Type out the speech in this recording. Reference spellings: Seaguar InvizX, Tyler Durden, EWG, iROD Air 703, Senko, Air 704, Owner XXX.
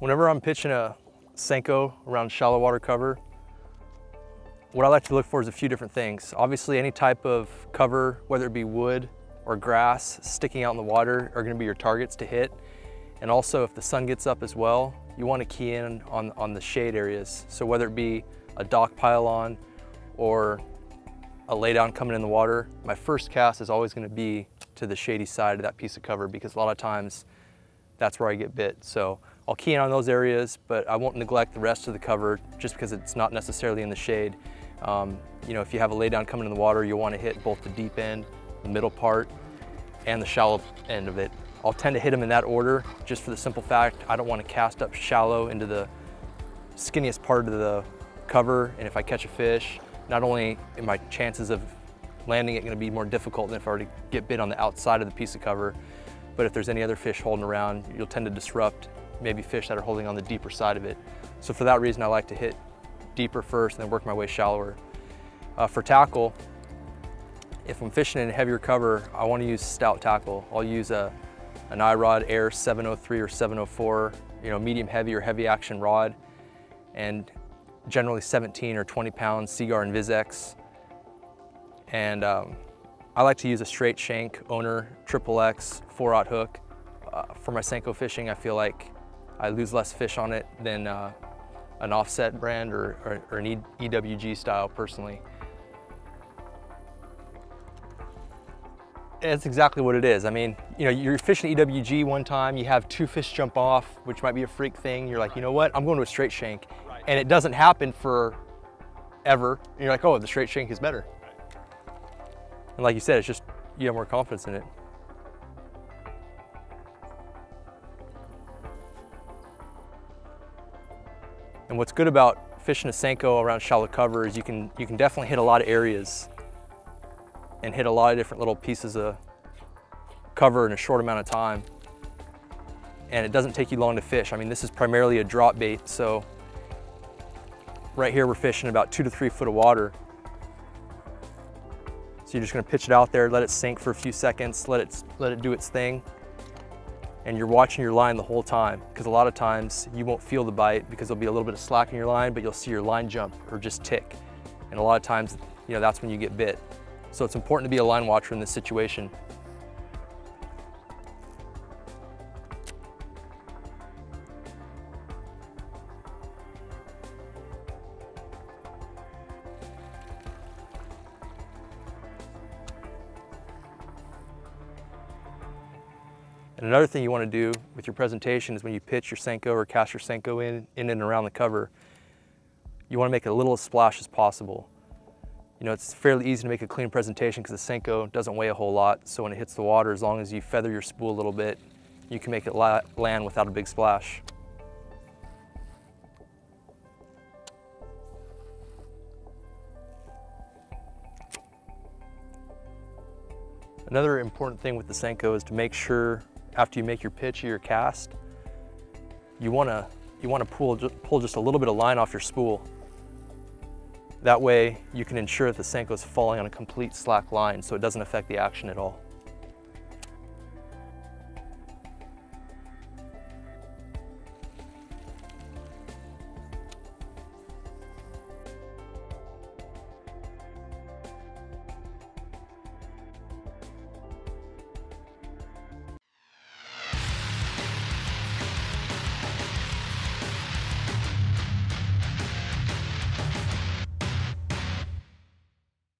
Whenever I'm pitching a Senko around shallow water cover, what I like to look for is a few different things. Obviously, any type of cover, whether it be wood or grass sticking out in the water, are going to be your targets to hit. And also, if the sun gets up as well, you want to key in on the shade areas. So whether it be a dock pylon or a laydown coming in the water, my first cast is always going to be to the shady side of that piece of cover, because a lot of times that's where I get bit. So I'll key in on those areas, but I won't neglect the rest of the cover just because it's not necessarily in the shade. You know, if you have a laydown coming in the water, you'll want to hit both the deep end, the middle part, and the shallow end of it. I'll tend to hit them in that order just for the simple fact I don't want to cast up shallow into the skinniest part of the cover, and if I catch a fish, not only are my chances of landing it going to be more difficult than if I were to get bit on the outside of the piece of cover, but if there's any other fish holding around, you'll tend to disrupt maybe fish that are holding on the deeper side of it. So for that reason, I like to hit deeper first and then work my way shallower. For tackle, if I'm fishing in heavier cover, I want to use stout tackle. I'll use an iROD Air 703 or 704, you know, medium heavy or heavy action rod, and generally 17 or 20 pound Seaguar InvizX. And I like to use a straight shank Owner XXX 4/0 hook. For my Senko fishing, I feel like I lose less fish on it than an offset brand or an EWG style personally. That's exactly what it is. I mean, you know, you're fishing EWG one time, you have two fish jump off, which might be a freak thing. You're like, you know what, I'm going to a straight shank. And it doesn't happen for ever. And you're like, oh, the straight shank is better. And like you said, it's just, you have more confidence in it. And what's good about fishing a Senko around shallow cover is you can definitely hit a lot of areas and hit a lot of different little pieces of cover in a short amount of time. And it doesn't take you long to fish. I mean, this is primarily a drop bait, so right here we're fishing about 2 to 3 foot of water. So you're just gonna pitch it out there, let it sink for a few seconds, let it do its thing. And you're watching your line the whole time, because a lot of times you won't feel the bite because there'll be a little bit of slack in your line, but you'll see your line jump or just tick. And a lot of times, you know, that's when you get bit. So it's important to be a line watcher in this situation. And another thing you want to do with your presentation is when you pitch your Senko or cast your Senko in and around the cover, you want to make a little splash as possible. You know, it's fairly easy to make a clean presentation because the Senko doesn't weigh a whole lot, so when it hits the water, as long as you feather your spool a little bit, you can make it land without a big splash. Another important thing with the Senko is to make sure after you make your pitch or your cast, you want to pull just a little bit of line off your spool. That way, you can ensure that the Senko is falling on a complete slack line so it doesn't affect the action at all.